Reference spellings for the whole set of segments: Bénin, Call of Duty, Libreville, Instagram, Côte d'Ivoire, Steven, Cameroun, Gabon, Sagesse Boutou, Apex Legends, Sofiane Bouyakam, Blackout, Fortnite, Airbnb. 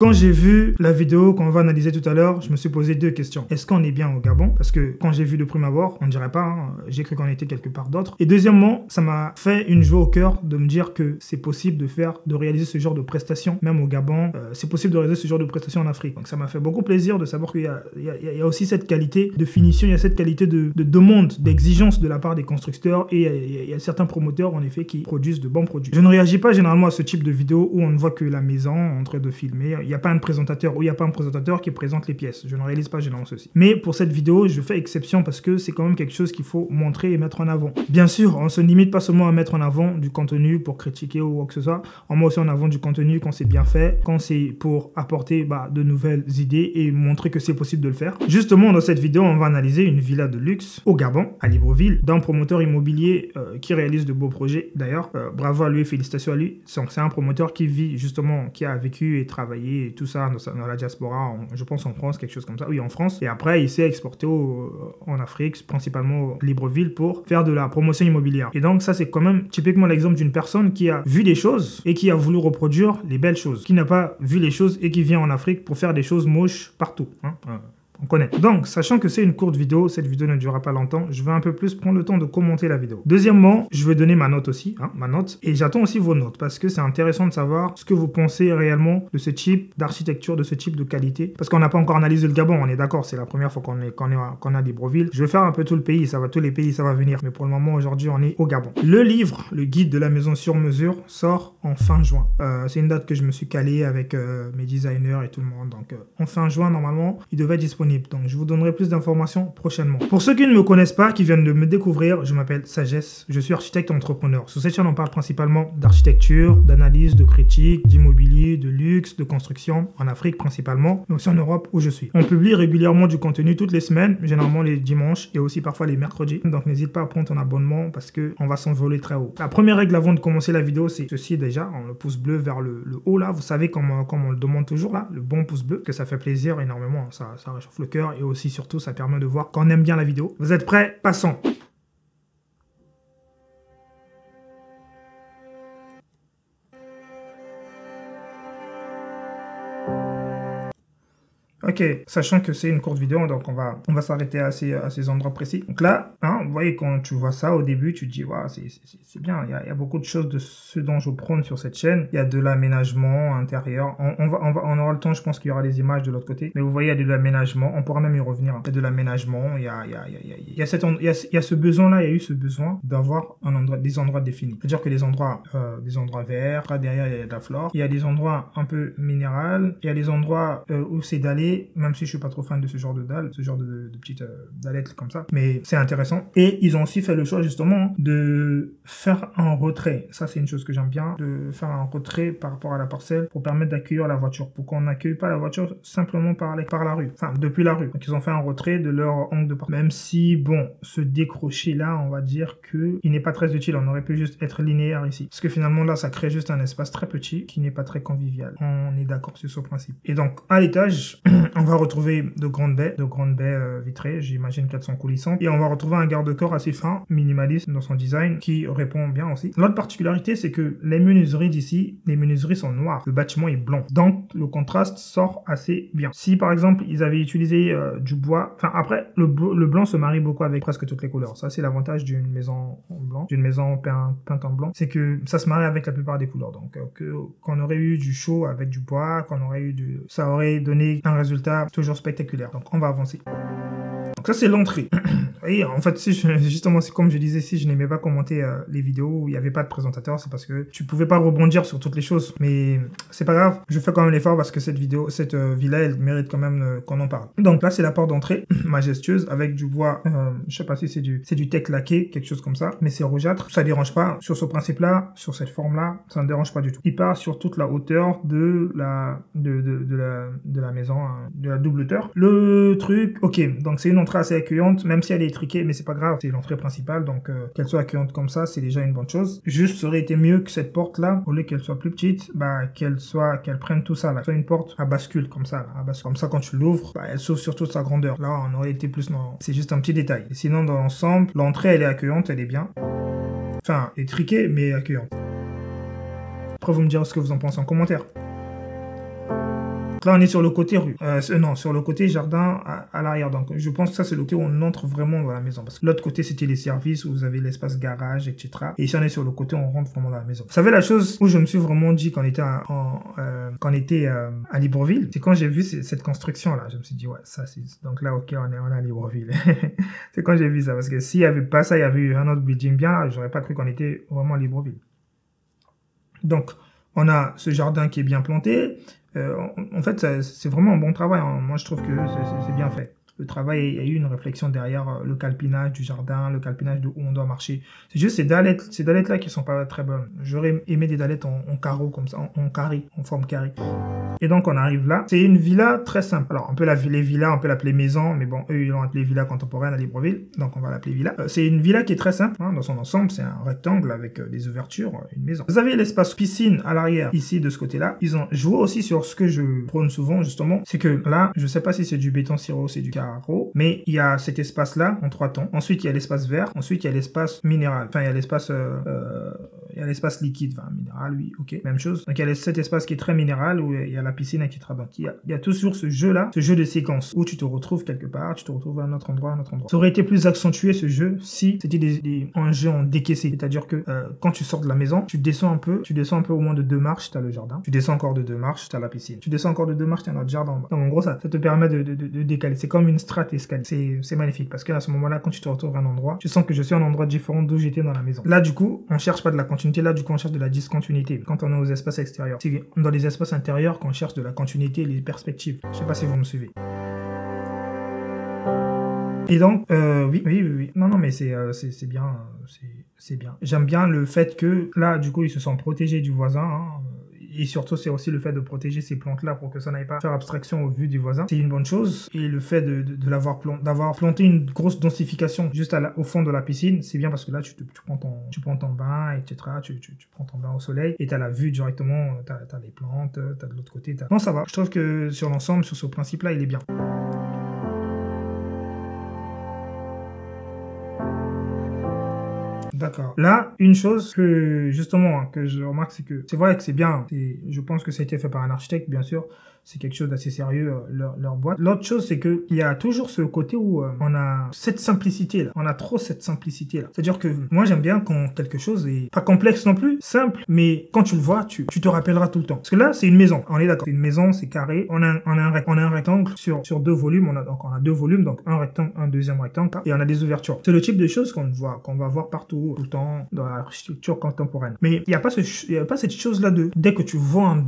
Quand j'ai vu la vidéo qu'on va analyser tout à l'heure, je me suis posé deux questions. Est-ce qu'on est bien au Gabon? Parce que quand j'ai vu de prime abord, on dirait pas, hein, j'ai cru qu'on était quelque part d'autre. Et deuxièmement, ça m'a fait une joie au cœur de me dire que c'est possible de réaliser ce genre de prestations, même au Gabon. C'est possible de réaliser ce genre de prestations en Afrique. Donc ça m'a fait beaucoup plaisir de savoir qu'il y a aussi cette qualité de finition, il y a cette qualité de demande, d'exigence de la part des constructeurs et il y a certains promoteurs en effet qui produisent de bons produits. Je ne réagis pas généralement à ce type de vidéo où on ne voit que la maison en train de filmer. Il n'y a pas un présentateur ou il n'y a pas un présentateur qui présente les pièces. Je ne réalise pas généralement ceci. Mais pour cette vidéo, je fais exception parce que c'est quand même quelque chose qu'il faut montrer et mettre en avant. Bien sûr, on ne se limite pas seulement à mettre en avant du contenu pour critiquer ou quoi que ce soit. On met aussi en avant du contenu quand c'est bien fait, quand c'est pour apporter de nouvelles idées et montrer que c'est possible de le faire. Justement, dans cette vidéo, on va analyser une villa de luxe au Gabon, à Libreville, d'un promoteur immobilier qui réalise de beaux projets. D'ailleurs, bravo à lui, félicitations à lui. C'est un promoteur qui vit justement, qui a vécu et travaillé et tout ça dans la diaspora, je pense en France, quelque chose comme ça, oui en France, et après il s'est exporté en Afrique, principalement au Libreville, pour faire de la promotion immobilière. Et donc ça c'est quand même typiquement l'exemple d'une personne qui a vu des choses et qui a voulu reproduire les belles choses, qui n'a pas vu les choses et qui vient en Afrique pour faire des choses moches partout, hein. On connaît. Donc, sachant que c'est une courte vidéo, cette vidéo ne durera pas longtemps, je vais un peu plus prendre le temps de commenter la vidéo. Deuxièmement, je vais donner ma note aussi, hein, ma note, et j'attends aussi vos notes, parce que c'est intéressant de savoir ce que vous pensez réellement de ce type d'architecture, de ce type de qualité, parce qu'on n'a pas encore analysé le Gabon, on est d'accord, c'est la première fois qu'on a Libreville. Je vais faire un peu tout le pays, tous les pays, ça va venir, mais pour le moment, aujourd'hui, on est au Gabon. Le livre, le guide de la maison sur mesure, sort en fin juin. C'est une date que je me suis calé avec mes designers et tout le monde, donc en fin juin, normalement, il devait être disponible. Donc, je vous donnerai plus d'informations prochainement. Pour ceux qui ne me connaissent pas, qui viennent de me découvrir, je m'appelle Sagesse, je suis architecte entrepreneur. Sur cette chaîne, on parle principalement d'architecture, d'analyse, de critique, d'immobilier, de luxe, de construction, en Afrique principalement, mais aussi en Europe où je suis. On publie régulièrement du contenu toutes les semaines, généralement les dimanches et aussi parfois les mercredis. Donc, n'hésite pas à prendre ton abonnement parce qu'on va s'envoler très haut. La première règle avant de commencer la vidéo, c'est ceci déjà, le pouce bleu vers le haut là. Vous savez, comme on le demande toujours là, le bon pouce bleu, que ça fait plaisir énormément, ça réchauffe le cœur et aussi surtout ça permet de voir qu'on aime bien la vidéo. Vous êtes prêts? Passons. Ok, sachant que c'est une courte vidéo, donc on va s'arrêter à ces endroits précis. Donc là, hein, vous voyez, quand tu vois ça au début, tu te dis, ouais, c'est bien, il y a beaucoup de choses de ce dont je prône sur cette chaîne. Il y a de l'aménagement intérieur. On aura le temps, je pense qu'il y aura des images de l'autre côté. Mais vous voyez, il y a de l'aménagement, on pourra même y revenir. Il y a de l'aménagement, il y a ce besoin-là, il y a eu ce besoin d'avoir des endroits définis. C'est-à-dire que des endroits verts, là derrière il y a de la flore, il y a des endroits un peu minérales, il y a des endroits où c'est dallé. Même si je suis pas trop fan de ce genre de dalle, ce genre de petites dallettes comme ça, mais c'est intéressant. Et ils ont aussi fait le choix justement de faire un retrait. Ça c'est une chose que j'aime bien, de faire un retrait par rapport à la parcelle pour permettre d'accueillir la voiture, pour qu'on n'accueille pas la voiture simplement par la rue, enfin depuis la rue. Donc ils ont fait un retrait de leur angle de parcelle. Même si bon, ce décroché là, on va dire que il n'est pas très utile. On aurait pu juste être linéaire ici, parce que finalement là ça crée juste un espace très petit qui n'est pas très convivial. On est d'accord sur ce principe. Et donc à l'étage on va retrouver de grandes baies vitrées, j'imagine qu'elles sont coulissantes. Et on va retrouver un garde-corps assez fin, minimaliste dans son design, qui répond bien aussi. L'autre particularité, c'est que les menuiseries d'ici, les menuiseries sont noires. Le bâtiment est blanc. Donc, le contraste sort assez bien. Si, par exemple, ils avaient utilisé du bois... Enfin, après, le blanc se marie beaucoup avec presque toutes les couleurs. Ça, c'est l'avantage d'une maison en blanc, d'une maison peinte en blanc. C'est que ça se marie avec la plupart des couleurs. Donc, qu'on aurait eu du chaud avec du bois, qu'on aurait eu du... Ça aurait donné un résultat toujours spectaculaire. Donc on va avancer. Donc ça c'est l'entrée. Et en fait, justement, c'est comme je disais, si je n'aimais pas commenter les vidéos où il n'y avait pas de présentateur, c'est parce que tu pouvais pas rebondir sur toutes les choses. Mais c'est pas grave, je fais quand même l'effort parce que cette vidéo, cette villa, elle mérite quand même qu'on en parle. Donc là, c'est la porte d'entrée majestueuse avec du bois, je sais pas si c'est du teck laqué, quelque chose comme ça, mais c'est rougeâtre. Ça dérange pas sur ce principe-là, sur cette forme-là, ça ne dérange pas du tout. Il part sur toute la hauteur de la maison, hein, de la double hauteur. Le truc, ok, donc c'est une entrée assez accueillante, même si elle est étriquée, mais c'est pas grave, c'est l'entrée principale, donc qu'elle soit accueillante comme ça, c'est déjà une bonne chose. Juste, ça aurait été mieux que cette porte là, au lieu qu'elle soit plus petite, qu'elle prenne tout ça là, soit une porte à bascule comme ça, là, à bascule. Comme ça quand tu l'ouvres, elle s'ouvre sur toute sa grandeur. Là, on aurait été plus dans... C'est juste un petit détail. Et sinon, dans l'ensemble, l'entrée elle est accueillante, elle est bien, enfin étriquée mais accueillante. Après, vous me direz ce que vous en pensez en commentaire. Là, on est sur le côté rue. Non, sur le côté jardin à l'arrière. Donc, je pense que ça, c'est le côté où on entre vraiment dans la maison. Parce que l'autre côté, c'était les services où vous avez l'espace garage, etc. Et ici, on est sur le côté où on rentre vraiment dans la maison. Vous savez, la chose où je me suis vraiment dit qu'on était à Libreville, c'est quand j'ai vu cette construction-là. Je me suis dit, ouais, ça, c'est... Donc là, OK, on est à Libreville. C'est quand j'ai vu ça. Parce que s'il n'y avait pas ça, il y avait eu un autre building bien là, j'aurais pas cru qu'on était vraiment à Libreville. Donc, on a ce jardin qui est bien planté. En fait, c'est vraiment un bon travail. Moi, je trouve que c'est bien fait. Le travail, il y a eu une réflexion derrière le calpinage du jardin, le calpinage de où on doit marcher. C'est juste ces dallettes là qui sont pas très bonnes. J'aurais aimé des dallettes en carreau comme ça, en forme carrée. Et donc, on arrive là. C'est une villa très simple. Alors, on peut l'appeler villa, on peut l'appeler maison, mais bon, eux, ils l'ont appelé villa contemporaine à Libreville, donc on va l'appeler villa. C'est une villa qui est très simple, hein, dans son ensemble. C'est un rectangle avec des ouvertures, une maison. Vous avez l'espace piscine à l'arrière, ici, de ce côté-là. Ils ont joué aussi sur ce que je prône souvent, justement, c'est que là, je sais pas si c'est du béton sirop, c'est du carreau, mais il y a cet espace-là en trois temps. Ensuite, il y a l'espace vert. Ensuite, il y a l'espace minéral. Enfin, il y a l'espace... il y a l'espace liquide, enfin minéral, oui, ok, même chose. Donc il y a cet espace qui est très minéral où il y a la piscine, etc. Donc il y a toujours ce jeu-là, ce jeu de séquence où tu te retrouves quelque part, tu te retrouves à un autre endroit, Ça aurait été plus accentué ce jeu si c'était un jeu en décaissé, c'est-à-dire que quand tu sors de la maison, tu descends un peu au moins de 2 marches, t'as le jardin, tu descends encore de 2 marches, t'as la piscine, tu descends encore de 2 marches, t'as un autre jardin en bas. Donc en gros, ça te permet de décaler. C'est comme une strate escalier. C'est magnifique parce que à ce moment-là, quand tu te retrouves à un endroit, tu sens que je suis à un endroit différent d'où j'étais dans la maison. Là, du coup, on cherche pas de la continuité. Là, du coup, on cherche de la discontinuité quand on est aux espaces extérieurs. C'est dans les espaces intérieurs qu'on cherche de la continuité et les perspectives. Je sais pas si vous me suivez. Et donc, oui. Non, mais c'est bien. C'est bien. J'aime bien le fait que là, du coup, ils se sont protégés du voisin. Hein. Et surtout, c'est aussi le fait de protéger ces plantes-là pour que ça n'aille pas faire abstraction au vu du voisin. C'est une bonne chose. Et le fait d'avoir planté une grosse densification juste au fond de la piscine, c'est bien parce que là, tu prends ton bain, etc. Tu prends ton bain au soleil et tu as la vue directement. Tu as les plantes, tu as de l'autre côté. Non, ça va. Je trouve que sur l'ensemble, sur ce principe-là, il est bien. D'accord. Là, une chose que, justement, que je remarque, c'est que c'est vrai que c'est bien. Je pense que ça a été fait par un architecte, bien sûr. C'est quelque chose d'assez sérieux, leur boîte. L'autre chose, c'est que il y a toujours ce côté où on a cette simplicité là. On a trop cette simplicité là. C'est-à-dire que moi, j'aime bien quand quelque chose est pas complexe non plus, simple, mais quand tu le vois, tu te rappelleras tout le temps. Parce que là, c'est une maison. On est d'accord. C'est une maison, c'est carré. On a un rectangle sur 2 volumes. On a 2 volumes, donc un rectangle, un deuxième rectangle, et on a des ouvertures. C'est le type de choses qu'on va voir partout, tout le temps, dans l'architecture contemporaine. Mais il y a pas cette chose là de dès que tu vois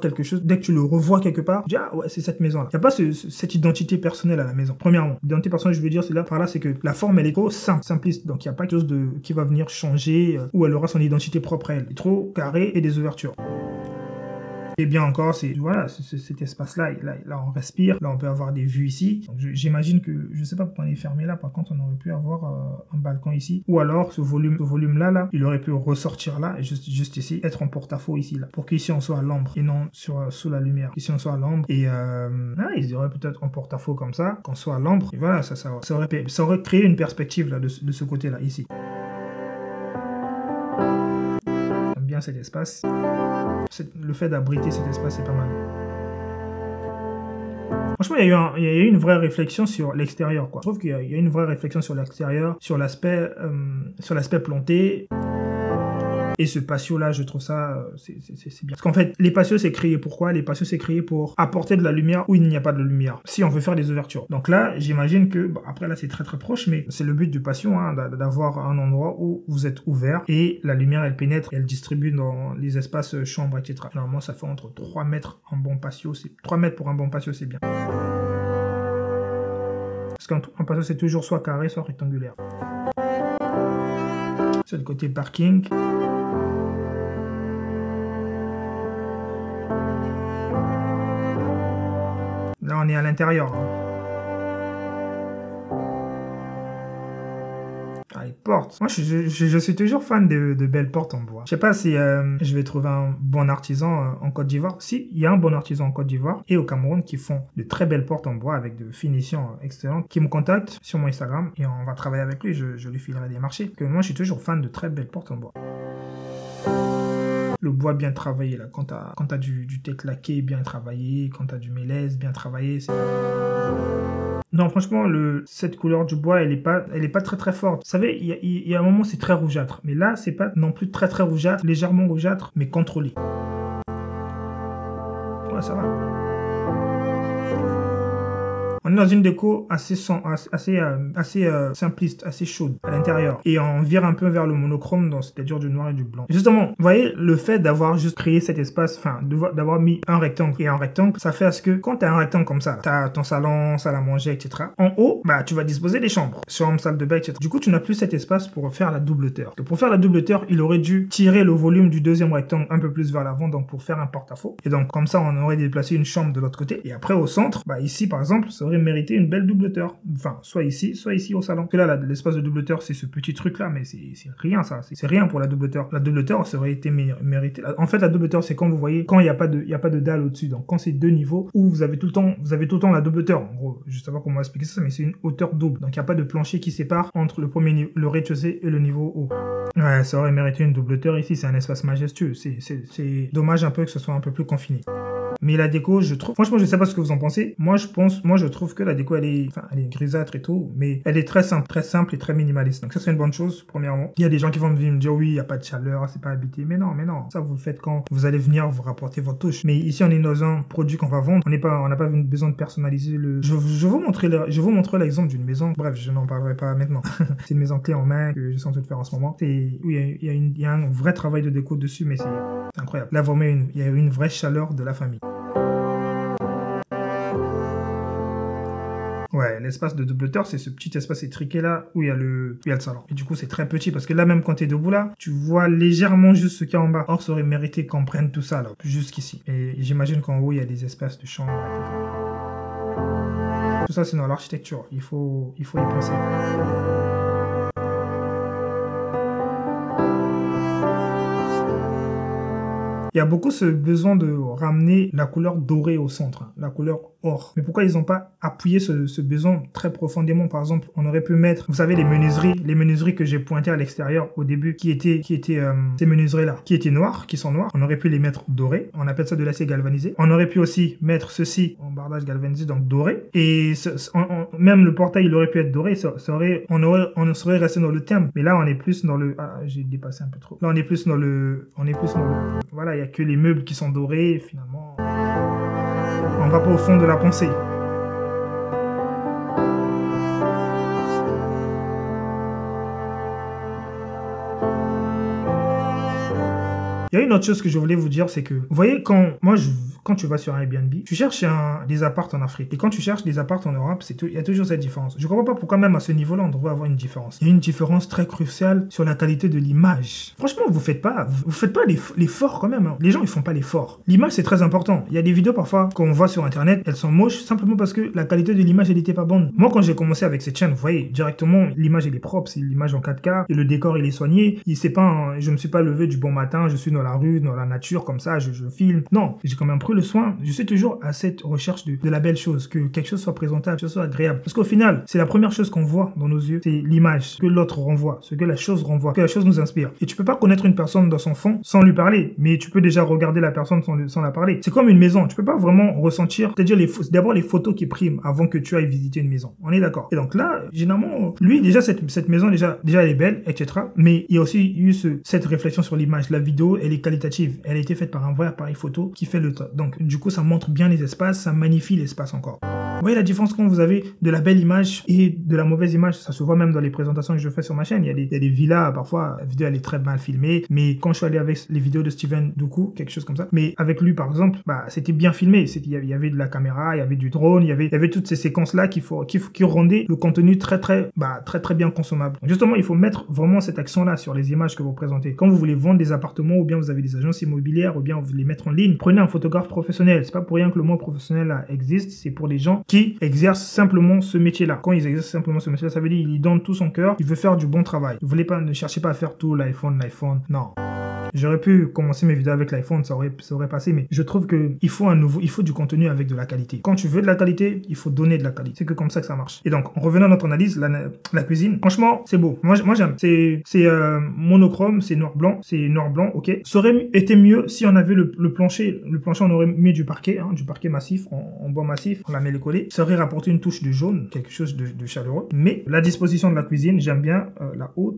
quelque chose, dès que tu le revois quelque part, tu dis, ah ouais, c'est cette maison là. Il n'y a pas cette identité personnelle à la maison. Premièrement, l'identité personnelle, je veux dire, c'est là par là, c'est que la forme, elle est trop simpliste. Donc il n'y a pas quelque chose qui va venir changer ou elle aura son identité propre à elle. Trop carré et des ouvertures. Et bien encore, c'est voilà, cet espace-là, là on respire, là on peut avoir des vues ici. J'imagine que, je sais pas pourquoi on est fermé là, par contre on aurait pu avoir un balcon ici. Ou alors ce volume-là, il aurait pu ressortir là, juste ici, être en porte-à-faux ici, là, pour qu'ici on soit à l'ombre et non sous la lumière. Ici on soit à l'ombre et ils auraient peut-être en porte-à-faux comme ça, qu'on soit à l'ombre. Et voilà, ça aurait créé une perspective là de ce côté-là, ici. J'aime bien cet espace. Le fait d'abriter cet espace, c'est pas mal. Franchement, il y a eu une vraie réflexion sur l'extérieur, quoi. Je trouve qu'il y a une vraie réflexion sur l'extérieur, sur l'aspect planté. Et ce patio-là, je trouve ça, c'est bien. Parce qu'en fait, les patios, c'est créé pourquoi? Les patios, c'est créé pour apporter de la lumière où il n'y a pas de lumière, si on veut faire des ouvertures. Donc là, j'imagine que, bon, après là, c'est très très proche, mais c'est le but du patio, hein, d'avoir un endroit où vous êtes ouvert et la lumière, elle pénètre et elle distribue dans les espaces chambres, etc. Normalement, ça fait entre 3 mètres un bon patio, 3 mètres pour un bon patio, c'est bien. Parce qu'un patio, c'est toujours soit carré, soit rectangulaire. C'est le côté parking. Là, on est à l'intérieur. Ah, les portes. Moi, je suis toujours fan de belles portes en bois. Je sais pas si je vais trouver un bon artisan en Côte d'Ivoire. Si, il y a un bon artisan en Côte d'Ivoire et au Cameroun qui font de très belles portes en bois avec de finitions excellentes, qui me contactent sur mon Instagram et on va travailler avec lui. Je lui filerai des marchés. Moi, je suis toujours fan de très belles portes en bois. le bois bien travaillé, là, quand tu as, du tête laqué bien travaillé, quand tu as du mélèze bien travaillé. Non, franchement, cette couleur du bois, elle est pas très très forte. Vous savez, il y a un moment, c'est très rougeâtre. Mais là, c'est pas non plus très très rougeâtre, légèrement rougeâtre, mais contrôlé. Ouais, ça va. On est dans une déco assez simpliste, assez chaude à l'intérieur. Et on vire un peu vers le monochrome, c'est-à-dire du noir et du blanc. Et justement, vous voyez, le fait d'avoir juste créé cet espace, enfin, d'avoir mis un rectangle et un rectangle, ça fait à ce que quand tu as un rectangle comme ça, tu as ton salon, salle à manger, etc. En haut, bah, tu vas disposer des chambres. Chambre, salle de bain, etc. Du coup, tu n'as plus cet espace pour faire la double hauteur. Donc, pour faire la double hauteur, il aurait dû tirer le volume du deuxième rectangle un peu plus vers l'avant, donc pour faire un porte-à-faux. Et donc, comme ça, on aurait déplacé une chambre de l'autre côté. Et après, au centre, bah, ici, par exemple, ça aurait mériter une belle double hauteur, enfin soit ici au salon, que là l'espace de double hauteur c'est ce petit truc là, mais c'est rien, ça c'est rien pour la double hauteur. La double hauteur ça aurait été méritée. En fait la double hauteur c'est quand vous voyez, quand il n'y a pas de dalle au dessus, donc quand c'est deux niveaux où vous avez tout le temps la double hauteur, en gros je sais pas comment expliquer ça, mais c'est une hauteur double, donc il n'y a pas de plancher qui sépare entre le premier niveau, le rez-de-chaussée et le niveau haut. Ouais, ça aurait mérité une double hauteur ici, c'est un espace majestueux, c'est dommage un peu que ce soit un peu plus confiné. Mais la déco, je trouve, franchement, je sais pas ce que vous en pensez. Moi, je trouve que la déco, elle est grisâtre et tout, mais elle est très simple et très minimaliste. Donc ça, c'est une bonne chose, premièrement. Il y a des gens qui vont me dire, oui, il n'y a pas de chaleur, c'est pas habité. Mais non. Ça, vous le faites quand vous allez venir vous rapporter votre touche. Mais ici, on est dans un produit qu'on va vendre. On n'a pas besoin de personnaliser le, je vous montrerai l'exemple d'une maison. Bref, je n'en parlerai pas maintenant. C'est une maison clé en main que je suis en train de faire en ce moment. Oui, il y a un vrai travail de déco dessus, mais c'est incroyable. Là, vraiment, il y a une vraie chaleur de la famille. Ouais, l'espace de double hauteur, c'est ce petit espace étriqué là où il y a le salon. Et du coup, c'est très petit parce que là, même quand t'es debout là, tu vois légèrement juste ce qu'il y a en bas. Or, ça aurait mérité qu'on prenne tout ça là, jusqu'ici. Et j'imagine qu'en haut, il y a des espaces de chambre, etc. Tout ça, c'est dans l'architecture. Il faut y penser. Il y a beaucoup ce besoin de ramener la couleur dorée au centre, hein, la couleur or. Mais pourquoi ils n'ont pas appuyé ce besoin très profondément? Par exemple, on aurait pu mettre, vous savez, les menuiseries que j'ai pointées à l'extérieur au début, qui étaient ces menuiseries-là, qui étaient noires, qui sont noires. On aurait pu les mettre dorées. On appelle ça de l'acier galvanisé. On aurait pu aussi mettre ceci en bardage galvanisé, donc doré. Et même le portail, il aurait pu être doré. On serait resté dans le thème. Mais là, on est plus dans le... Ah, j'ai dépassé un peu trop. Là, on est plus dans le... Voilà, il y a que les meubles qui sont dorés, finalement, on va pas au fond de la pensée. Il y a une autre chose que je voulais vous dire, c'est que, vous voyez, quand tu vas sur un Airbnb, tu cherches des apparts en Afrique. Et quand tu cherches des apparts en Europe, il y a toujours cette différence. Je comprends pas pourquoi même à ce niveau-là, on devrait avoir une différence. Il y a une différence très cruciale sur la qualité de l'image. Franchement, vous faites pas l'effort quand même. Hein. Les gens, ils font pas l'effort. L'image, c'est très important. Il y a des vidéos parfois qu'on voit sur Internet, elles sont moches simplement parce que la qualité de l'image, elle était pas bonne. Moi, quand j'ai commencé avec cette chaîne, vous voyez, directement, l'image, elle est propre. C'est l'image en 4K. Et le décor, il est soigné. Je me suis pas levé du bon matin. Je suis dans la rue, dans la nature, comme ça, je filme. Non, j'ai quand même pris le soin, je suis toujours à cette recherche de la belle chose, que quelque chose soit présentable, que ce soit agréable. Parce qu'au final, c'est la première chose qu'on voit dans nos yeux, c'est l'image, ce que l'autre renvoie, ce que la chose renvoie, ce que la chose nous inspire. Et tu peux pas connaître une personne dans son fond sans lui parler, mais tu peux déjà regarder la personne sans la parler. C'est comme une maison, tu peux pas vraiment ressentir, c'est-à-dire d'abord les photos qui priment avant que tu ailles visiter une maison. On est d'accord. Et donc là, généralement, lui, déjà, cette maison, déjà elle est belle, etc. Mais il y a aussi eu cette réflexion sur l'image. La vidéo, elle est qualitative. Elle a été faite par un vrai appareil photo qui fait le temps. Donc, du coup, ça montre bien les espaces, ça magnifie l'espace encore. Vous voyez la différence quand vous avez de la belle image et de la mauvaise image? Ça se voit même dans les présentations que je fais sur ma chaîne. Il y a des villas, parfois, la vidéo, elle est très mal filmée. Mais quand je suis allé avec les vidéos de Steven, du coup, quelque chose comme ça, mais avec lui, par exemple, bah, c'était bien filmé. Il y avait de la caméra, il y avait du drone, il y avait toutes ces séquences-là qui rendaient le contenu très, très bien consommable. Donc, justement, il faut mettre vraiment cet accent-là sur les images que vous présentez. Quand vous voulez vendre des appartements ou bien vous avez des agences immobilières ou bien vous les mettre en ligne, prenez un photographe professionnel. C'est pas pour rien que le mot professionnel là existe. C'est pour les gens qui exercent simplement ce métier-là. Quand ils exercent simplement ce métier-là, ça veut dire qu'ils donnent tout son cœur. Ils veulent faire du bon travail. Ne cherchez pas à faire tout l'iPhone. Non. J'aurais pu commencer mes vidéos avec l'iPhone, ça aurait passé, mais je trouve qu'il faut du contenu avec de la qualité. Quand tu veux de la qualité, il faut donner de la qualité. C'est que comme ça que ça marche. Et donc, en revenant à notre analyse, la cuisine, franchement, c'est beau. Moi j'aime. C'est monochrome, c'est noir-blanc, ok. Ça aurait été mieux si on avait le plancher. Le plancher, on aurait mis du parquet, hein, du parquet massif, en bois massif, on la met les collés. Ça aurait rapporté une touche de jaune, quelque chose de chaleureux. Mais la disposition de la cuisine, j'aime bien la haute.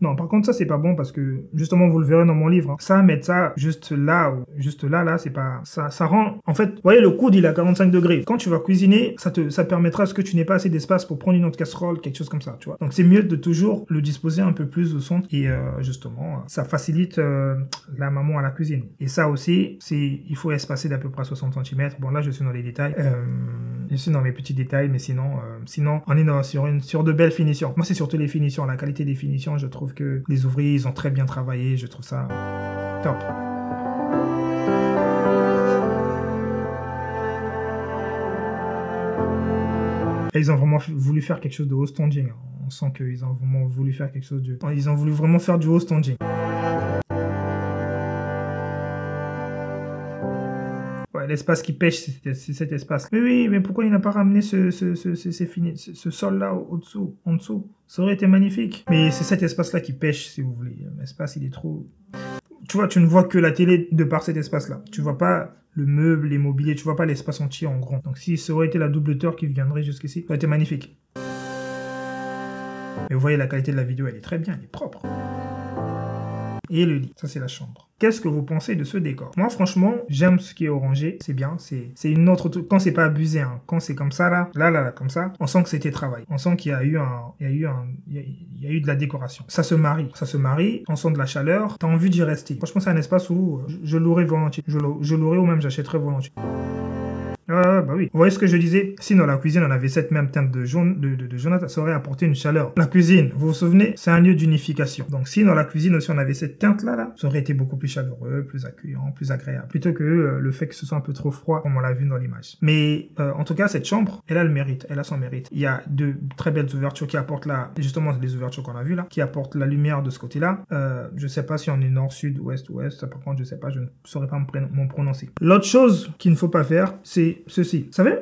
Non, par contre, ça, c'est pas bon parce que, justement, vous le verrez dans mon livre, hein, ça, mettre ça juste là, c'est pas... Ça rend... En fait, vous voyez, le coude, il est à 45 degrés. Quand tu vas cuisiner, ça permettra à ce que tu n'aies pas assez d'espace pour prendre une autre casserole, quelque chose comme ça, tu vois. Donc, c'est mieux de toujours le disposer un peu plus au centre et, justement, ça facilite la maman à la cuisine. Et ça aussi, il faut espacer d'à peu près 60 cm. Bon, là, je suis dans les détails. Je suis dans mes petits détails, mais sinon, on est sur de belles finitions. Moi, c'est surtout les finitions, la qualité des finitions. Je trouve que les ouvriers, ils ont très bien travaillé. Je trouve ça top. Et ils ont vraiment voulu faire quelque chose de haut standing. On sent qu'ils ont vraiment voulu faire quelque chose de... Ils ont voulu vraiment faire du haut standing. L'espace qui pêche, c'est cet espace. Mais oui, mais pourquoi il n'a pas ramené ce sol-là au-dessous, en dessous? Ça aurait été magnifique. Mais c'est cet espace-là qui pêche, si vous voulez. L'espace, il est trop... Tu vois, tu ne vois que la télé de par cet espace-là. Tu vois pas le meuble, les mobiliers, tu vois pas l'espace entier en grand. Donc si ça aurait été la double hauteur qui viendrait jusqu'ici, ça aurait été magnifique. Et vous voyez, la qualité de la vidéo, elle est très bien, elle est propre. Et le lit, ça c'est la chambre. Qu'est-ce que vous pensez de ce décor? Moi, franchement, j'aime ce qui est orangé. C'est bien. C'est une autre... Quand c'est pas abusé, hein. Quand c'est comme ça, là, comme ça, on sent que c'était travail. On sent qu'il y a eu il y a eu de la décoration. Ça se marie. On sent de la chaleur. T'as envie d'y rester. Franchement, c'est un espace où je l'aurais volontiers. Je l'aurais ou même j'achèterais volontiers. Ah, bah oui. Vous voyez ce que je disais? Si dans la cuisine, on avait cette même teinte de jaune, de jaunâtre, ça aurait apporté une chaleur. La cuisine, vous vous souvenez, c'est un lieu d'unification. Donc, si dans la cuisine aussi, on avait cette teinte-là, ça aurait été beaucoup plus chaleureux, plus accueillant, plus agréable. Plutôt que le fait que ce soit un peu trop froid, comme on l'a vu dans l'image. Mais, en tout cas, cette chambre, elle a le mérite. Elle a son mérite. Il y a de très belles ouvertures qui apportent justement, les ouvertures qu'on a vues là, qui apportent la lumière de ce côté-là. Je sais pas si on est nord, sud, ouest, Par contre, je sais pas, je ne saurais pas m'en prononcer. L'autre chose qu'il ne faut pas faire, c'est ceci. Vous savez,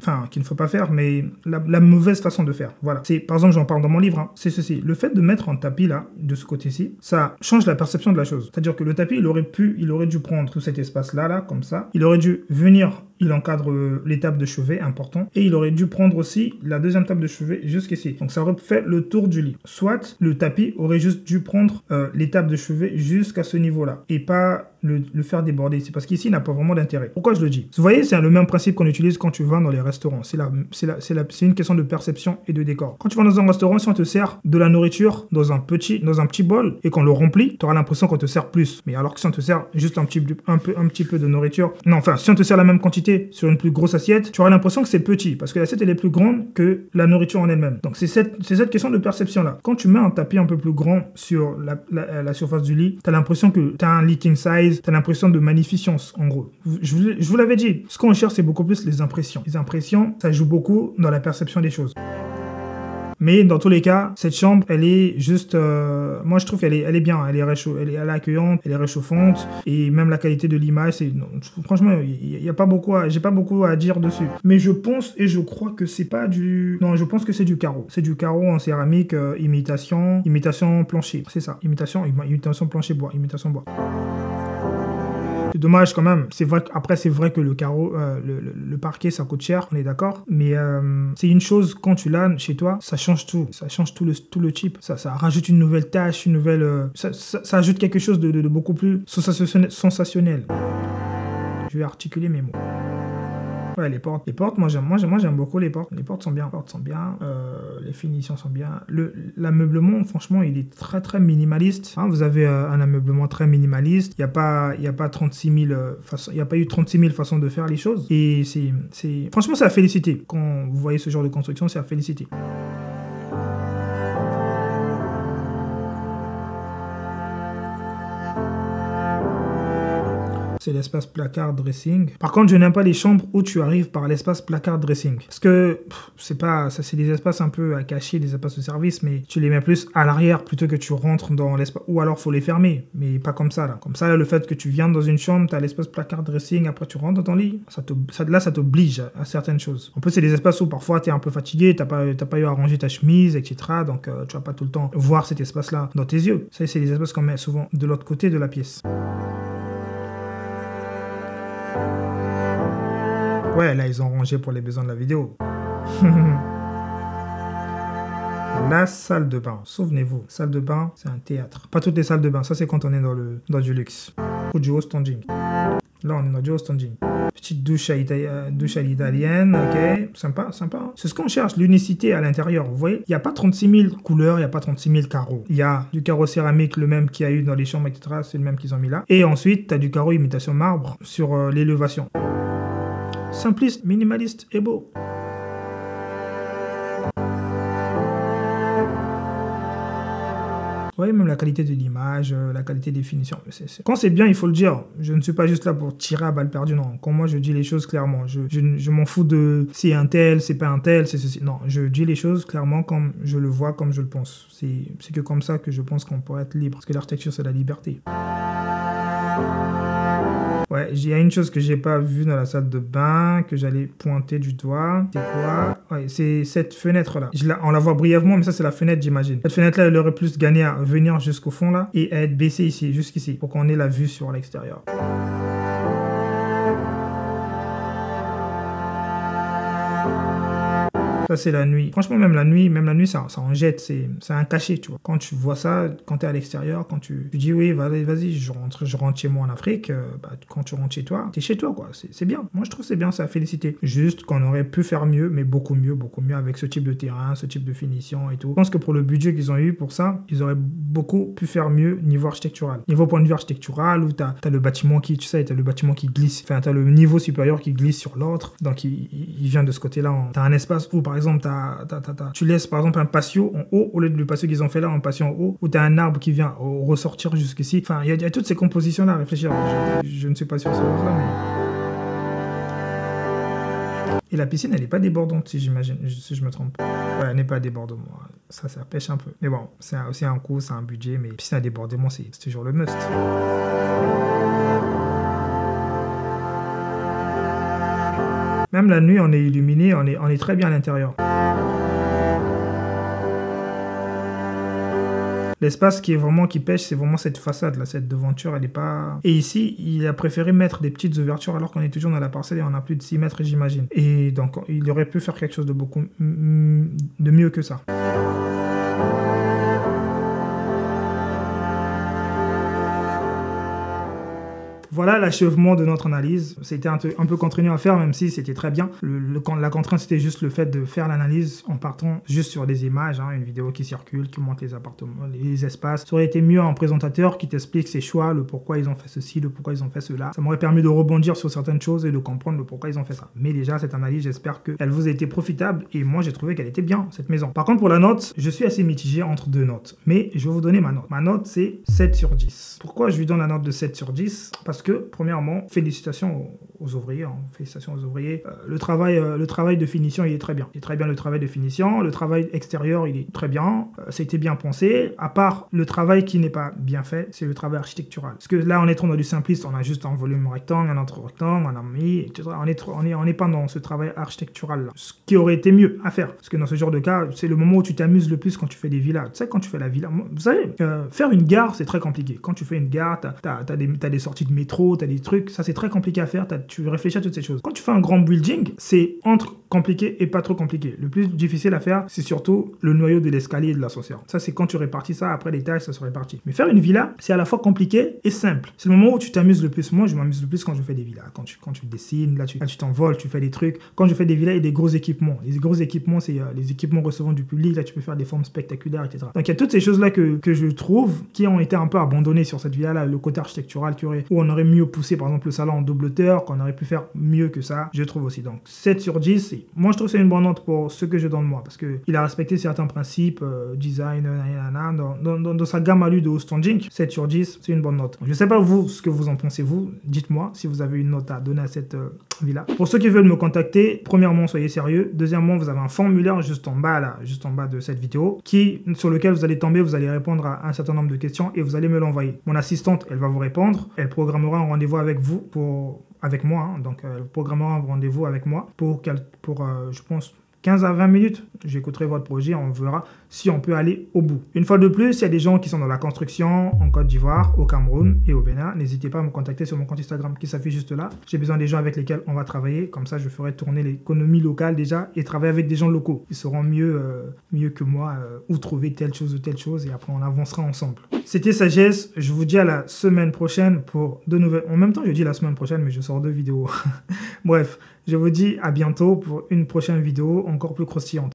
enfin, qu'il ne faut pas faire, mais la mauvaise façon de faire. Voilà. C'est, par exemple, j'en parle dans mon livre, hein, c'est ceci. Le fait de mettre un tapis là, de ce côté-ci, ça change la perception de la chose. C'est-à-dire que le tapis, il aurait dû prendre tout cet espace-là, comme ça. Il aurait dû venir... Il encadre les tables de chevet, important. Et il aurait dû prendre aussi la deuxième table de chevet jusqu'ici. Donc ça aurait fait le tour du lit. Soit le tapis aurait juste dû prendre les tables de chevet jusqu'à ce niveau-là. Et pas le faire déborder. C'est parce qu'ici, il n'a pas vraiment d'intérêt. Pourquoi je le dis? Vous voyez, c'est le même principe qu'on utilise quand tu vas dans les restaurants. C'est une question de perception et de décor. Quand tu vas dans un restaurant, si on te sert de la nourriture dans un petit bol et qu'on le remplit, tu auras l'impression qu'on te sert plus. Mais alors que si on te sert juste un petit peu de nourriture... Non, enfin, si on te sert la même quantité sur une plus grosse assiette, tu auras l'impression que c'est petit parce que l'assiette elle est plus grande que la nourriture en elle-même. Donc c'est cette question de perception là. Quand tu mets un tapis un peu plus grand sur la surface du lit, t'as l'impression que t'as un lit king size, t'as l'impression de magnificence en gros. Je vous l'avais dit, ce qu'on cherche c'est beaucoup plus les impressions. Les impressions, ça joue beaucoup dans la perception des choses. Mais dans tous les cas, cette chambre, elle est juste... moi, je trouve qu'elle est bien. Elle est accueillante, elle est réchauffante. Et même la qualité de l'image, franchement, il n'y a pas beaucoup... J'ai pas beaucoup à dire dessus. Mais je pense et je crois que c'est pas du... Non, je pense que c'est du carreau. C'est du carreau en céramique, imitation plancher. C'est ça, imitation plancher bois, imitation bois. C'est dommage quand même. C'est vrai. Après, c'est vrai que le carreau, le parquet, ça coûte cher. On est d'accord. Mais c'est une chose quand tu l'as chez toi, ça change tout. Ça change tout le chip. Ça rajoute une nouvelle tâche, une nouvelle. Ça ajoute quelque chose de beaucoup plus sensationnel. Je vais articuler mes mots. Ouais, les portes, moi j'aime beaucoup les portes. Les portes sont bien, les finitions sont bien. L'ameublement, franchement, il est très très minimaliste. Hein, vous avez un ameublement très minimaliste. Il n'y a pas eu 36 000 façons de faire les choses. Et franchement, c'est à féliciter. Quand vous voyez ce genre de construction, c'est à féliciter. c'est l'espace placard dressing. Par contre, je n'aime pas les chambres où tu arrives par l'espace placard dressing. Parce que c'est pas ça, c'est des espaces un peu à cacher, des espaces de service, mais tu les mets plus à l'arrière plutôt que tu rentres dans l'espace. Ou alors faut les fermer, mais pas comme ça là. Comme ça, là, le fait que tu viens dans une chambre, tu as l'espace placard dressing, après tu rentres dans ton lit, ça t'oblige à certaines choses. En plus, c'est des espaces où parfois tu es un peu fatigué, t'as pas eu à ranger ta chemise, etc. Donc tu vas pas tout le temps voir cet espace-là dans tes yeux. Ça, c'est des espaces qu'on met souvent de l'autre côté de la pièce. Ouais, là, ils ont rangé pour les besoins de la vidéo. La salle de bain. Souvenez-vous, salle de bain, c'est un théâtre. Pas toutes les salles de bain. Ça, c'est quand on est dans du luxe ou du haut standing. Là, on est dans du haut standing. Petite douche à l'italienne, ok, sympa, sympa. C'est ce qu'on cherche, l'unicité à l'intérieur, vous voyez. Il n'y a pas 36 000 couleurs, il n'y a pas 36 000 carreaux. Il y a du carreau céramique, le même qu'il y a eu dans les chambres, etc. C'est le même qu'ils ont mis là. Et ensuite, tu as du carreau imitation marbre sur l'élévation. Simpliste, minimaliste et beau. Vous voyez, même la qualité de l'image, la qualité des finitions. Quand c'est bien, il faut le dire. Je ne suis pas juste là pour tirer à balle perdue, non. Quand moi, je dis les choses clairement. Je m'en fous de c'est un tel, c'est pas un tel, c'est ceci. Non, je dis les choses clairement comme je le vois, comme je le pense. C'est que comme ça que je pense qu'on pourrait être libre. Parce que l'architecture, c'est la liberté. Ouais, il y a une chose que j'ai pas vue dans la salle de bain, que j'allais pointer du doigt. C'est quoi? Ouais, c'est cette fenêtre-là. On la voit brièvement, mais ça, c'est la fenêtre, j'imagine. Cette fenêtre-là, elle aurait plus gagné à venir jusqu'au fond, là, et à être baissée ici, jusqu'ici, pour qu'on ait la vue sur l'extérieur. Ça, c'est la nuit. Franchement, même la nuit, ça en jette. C'est un cachet, tu vois. Quand tu vois ça, quand tu es à l'extérieur, quand tu dis oui, vas-y, je rentre chez moi en Afrique, bah, quand tu rentres chez toi, tu es chez toi, quoi. C'est bien. Moi, je trouve c'est bien, ça a félicité. Juste qu'on aurait pu faire mieux, mais beaucoup mieux avec ce type de terrain, ce type de finition et tout. Je pense que pour le budget qu'ils ont eu pour ça, ils auraient beaucoup pu faire mieux niveau architectural. Niveau point de vue architectural, où t'as le bâtiment qui, tu sais, t'as le bâtiment qui glisse. Enfin, t'as le niveau supérieur qui glisse sur l'autre. Donc, il vient de ce côté-là. T'as un espace où, par exemple, tu laisses par exemple un patio en haut au lieu du patio qu'ils ont fait là, un patio en haut où tu as un arbre qui vient ressortir jusqu'ici. Enfin, il y a toutes ces compositions là à réfléchir. Je ne suis pas sûr de ça, mais... Et la piscine, elle n'est pas débordante, si je me trompe. Ouais, elle n'est pas débordante. Ça pêche un peu. Mais bon, c'est aussi un coût, c'est un budget, mais piscine à débordement, c'est toujours le must. Même la nuit, on est illuminé, on est très bien à l'intérieur. L'espace qui pêche, c'est vraiment cette façade là, cette devanture, elle est pas... Et ici, il a préféré mettre des petites ouvertures alors qu'on est toujours dans la parcelle et on a plus de 6 mètres, j'imagine. Et donc, il aurait pu faire quelque chose de beaucoup de mieux que ça. Voilà l'achèvement de notre analyse. C'était un peu contraignant à faire, même si c'était très bien. La contrainte, c'était juste le fait de faire l'analyse en partant juste sur des images, hein, une vidéo qui circule, qui montre les appartements, les espaces. Ça aurait été mieux un présentateur qui t'explique ses choix, le pourquoi ils ont fait ceci, le pourquoi ils ont fait cela. Ça m'aurait permis de rebondir sur certaines choses et de comprendre le pourquoi ils ont fait ça. Mais déjà, cette analyse, j'espère qu'elle vous a été profitable et moi, j'ai trouvé qu'elle était bien, cette maison. Par contre, pour la note, je suis assez mitigé entre deux notes. Mais je vais vous donner ma note. Ma note, c'est 7 sur 10. Pourquoi je lui donne la note de 7 sur 10 ? Parce que, premièrement, félicitations aux ouvriers. Hein, félicitations aux ouvriers. Le travail de finition, il est très bien. Il est très bien le travail de finition. Le travail extérieur, il est très bien. C'était bien pensé. À part le travail qui n'est pas bien fait, c'est le travail architectural. Parce que là, on est trop dans du simpliste. On a juste un volume rectangle, un autre rectangle, un ami, etc. On n'est pas dans ce travail architectural-là. Ce qui aurait été mieux à faire. Parce que dans ce genre de cas, c'est le moment où tu t'amuses le plus quand tu fais des villas. Tu sais, quand tu fais la villa, vous savez, faire une gare, c'est très compliqué. Quand tu fais une gare, t'as des sorties de métro, t'as des trucs, ça c'est très compliqué à faire, tu réfléchis à toutes ces choses. Quand tu fais un grand building, c'est entre compliqué et pas trop compliqué. Le plus difficile à faire, c'est surtout le noyau de l'escalier et de l'ascenseur. Ça c'est quand tu répartis ça, après les tâches, ça se répartit. Mais faire une villa, c'est à la fois compliqué et simple. C'est le moment où tu t'amuses le plus. Moi, je m'amuse le plus quand je fais des villas. Quand tu dessines, là tu t'envoles, tu fais des trucs. Quand je fais des villas et des gros équipements. Les gros équipements, c'est les équipements recevant du public, là tu peux faire des formes spectaculaires, etc. Donc il y a toutes ces choses-là que je trouve qui ont été un peu abandonnées sur cette villa-là, le côté architectural où on aurait mieux poussé par exemple le salon en double hauteur, qu'on aurait pu faire mieux que ça, je trouve aussi. Donc 7 sur 10, réussi. Moi, je trouve que c'est une bonne note pour ce que je donne moi, parce qu'il a respecté certains principes, design, dans sa gamme à lui de haut standing, 7 sur 10, c'est une bonne note. Je ne sais pas vous ce que vous en pensez, vous. Dites-moi si vous avez une note à donner à cette villa. Pour ceux qui veulent me contacter, premièrement, soyez sérieux. Deuxièmement, vous avez un formulaire juste en bas, là, juste en bas de cette vidéo, sur lequel vous allez tomber, vous allez répondre à un certain nombre de questions et vous allez me l'envoyer. Mon assistante, elle va vous répondre. Elle programmera un rendez-vous avec vous pour... avec moi, hein. Donc elle programmera un rendez-vous avec moi pour je pense, 15 à 20 minutes. J'écouterai votre projet, on verra si on peut aller au bout. Une fois de plus, il y a des gens qui sont dans la construction en Côte d'Ivoire, au Cameroun et au Bénin. N'hésitez pas à me contacter sur mon compte Instagram qui s'affiche juste là. J'ai besoin des gens avec lesquels on va travailler. Comme ça, je ferai tourner l'économie locale déjà et travailler avec des gens locaux. Ils sauront mieux que moi où trouver telle chose ou telle chose, et après on avancera ensemble. C'était Sagesse. Je vous dis à la semaine prochaine pour de nouvelles... En même temps, je dis la semaine prochaine, mais je sors 2 vidéos. Bref, je vous dis à bientôt pour une prochaine vidéo encore plus croustillante.